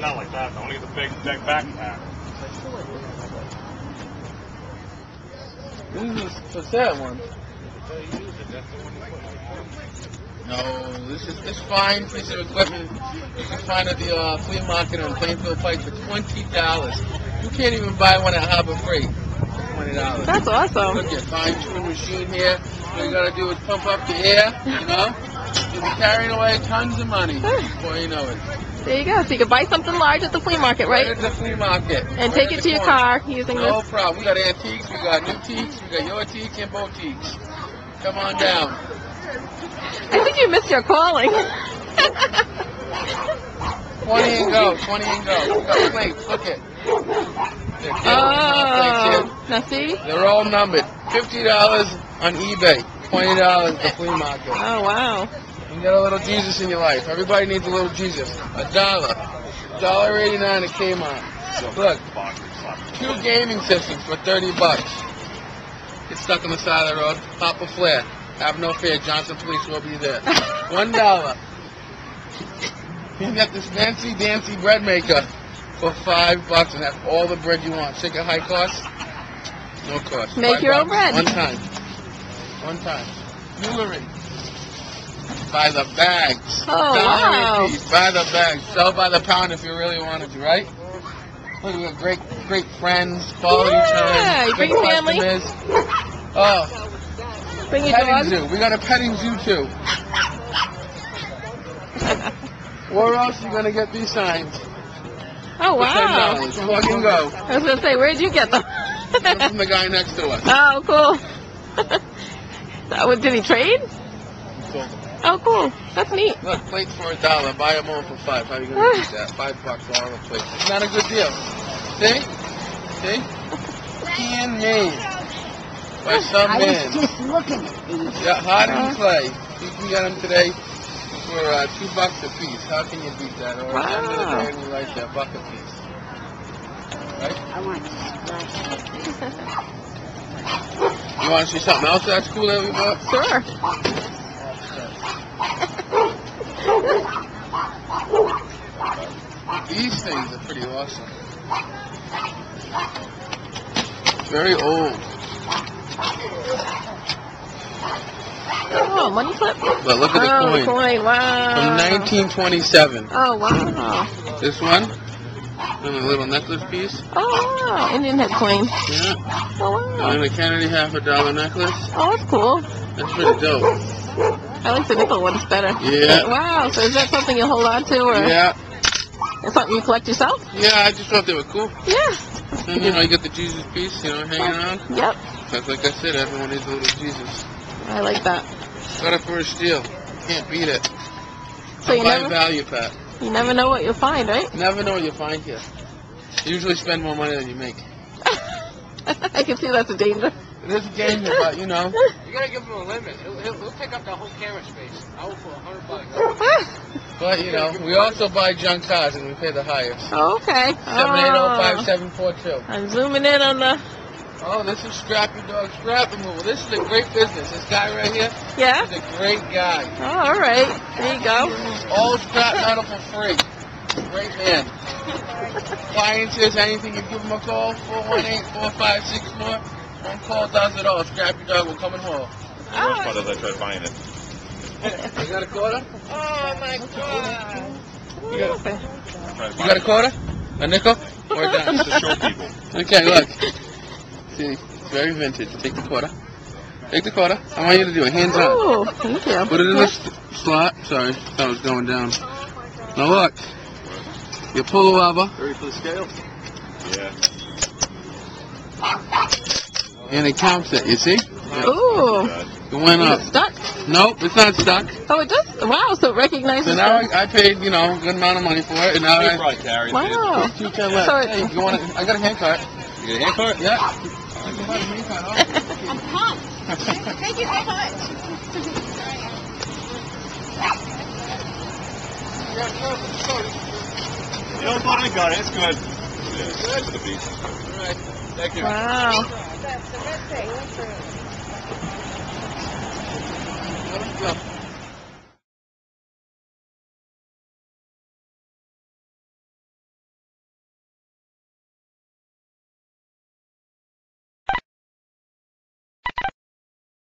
Not like that, only the big deck backpack. What's that one? No, this fine piece of equipment you can find at the flea market on Plainfield Pike for $20. You can't even buy one at Harbor Freight for $20. That's awesome. Look at fine tuning machine here. All you gotta do is pump up the air, you know? You'll be carrying away tons of money before you know it. There you go. So you can buy something large at the flea market, right? Right at the flea market. And take it to your car using this. No problem. We got antiques, we got new teaks, we got your teaks and boutiques. Come on down. I think you missed your calling. 20 and go. We got plates. Look at. Oh. Now see? They're all numbered. $50 on eBay. $20 at the flea market. Oh, wow. You got a little Jesus in your life. Everybody needs a little Jesus. $1. $1.89 at Kmart. Look, 2 gaming systems for $30. Get stuck on the side of the road. Pop a flare. Have no fear. Johnson Police will be there. $1. You got this Nancy Dancy bread maker for $5 and have all the bread you want. Sick of high cost? No cost. Make your own bread. One time. Jewelry. By the bags. Oh, wow. By the bags. Sell by the pound if you really wanted to, right? Look, we got great friends, quality time. Yeah, bring family. Oh. Bring your dog. Petting zoo. We got a petting zoo, too. Where else are you going to get these signs? Oh, wow. Fucking go. I was going to say, where'd you get them? From the guy next to us. Oh, cool. Did he trade? He sold them. Oh, cool. That's neat. Look, plates for $1. Buy them all for $5. How are you going to do that? $5 for all the plates. It's not a good deal. See? Handmade. By some man. I was just looking at these. Yeah, hard and clay. You can get them today for $2 a piece. How can you beat that? Or at the end of the day, we like that buck a piece. Right? I want to see. You want to see something else that's cool that we bought? Sure. These things are pretty awesome. Very old. Oh, money clip? But look at the coin. Wow. From 1927. Oh, wow. This one? And a little necklace piece. Oh, wow. Indian head coin. Yeah. Oh, wow. And the Kennedy $1 necklace. Oh, that's cool. That's pretty dope. I like the nickel ones better. Yeah. Wow, so is that something you hold on to? Or yeah. Is something you collect yourself? Yeah, I just thought they were cool. Yeah. And you get the Jesus piece, hanging on. Yep. Because like I said, everyone needs a little Jesus. I like that. Got it for a steal. Can't beat it. So you never... value, Pat. You never know what you'll find, right? Never know what you'll find here. You usually spend more money than you make. I can see that's a danger. This game, but you gotta give him a limit. He'll take up the whole camera space. I will for $100. But we also buy junk cars and we pay the highest. Oh, okay. 7805742. I'm zooming in on the. Oh, this is Scrap Your Dog, Scrap Removal. This is a great business. This guy right here. Yeah. He's a great guy. Oh, all right. There you go. He removes all scrap metal for free. Great man. Appliances, anything, you give him a call. 418-456-4. One call does it all. Scrap Your Dog will come and haul. How much does I try buying it? You got a quarter? Oh my God! You got a quarter? A nickel? Or a dime? It's the short people. Okay, look. See, it's very vintage. Take the quarter. Take the quarter. I want you to do it. Hands up. Oh, thank you. Put it in the slot. Sorry, I thought it was going down. Now look. You pull the lever. Ready for the scale? Yeah. And it counts it, you see? Yeah. Ooh. It went up. Is it stuck? Nope, it's not stuck. Oh, it does? Wow, so it recognizes. So now I paid, you know, a good amount of money for it. And now I carry it. Wow. Hey, you want to, I got a hand cart. You got a hand cart? Yeah. I'm pumped. Thank you so much. No, but I got it. It's good. Yeah, it's good for the beach. All right. Thank you. Wow. That's the best thing.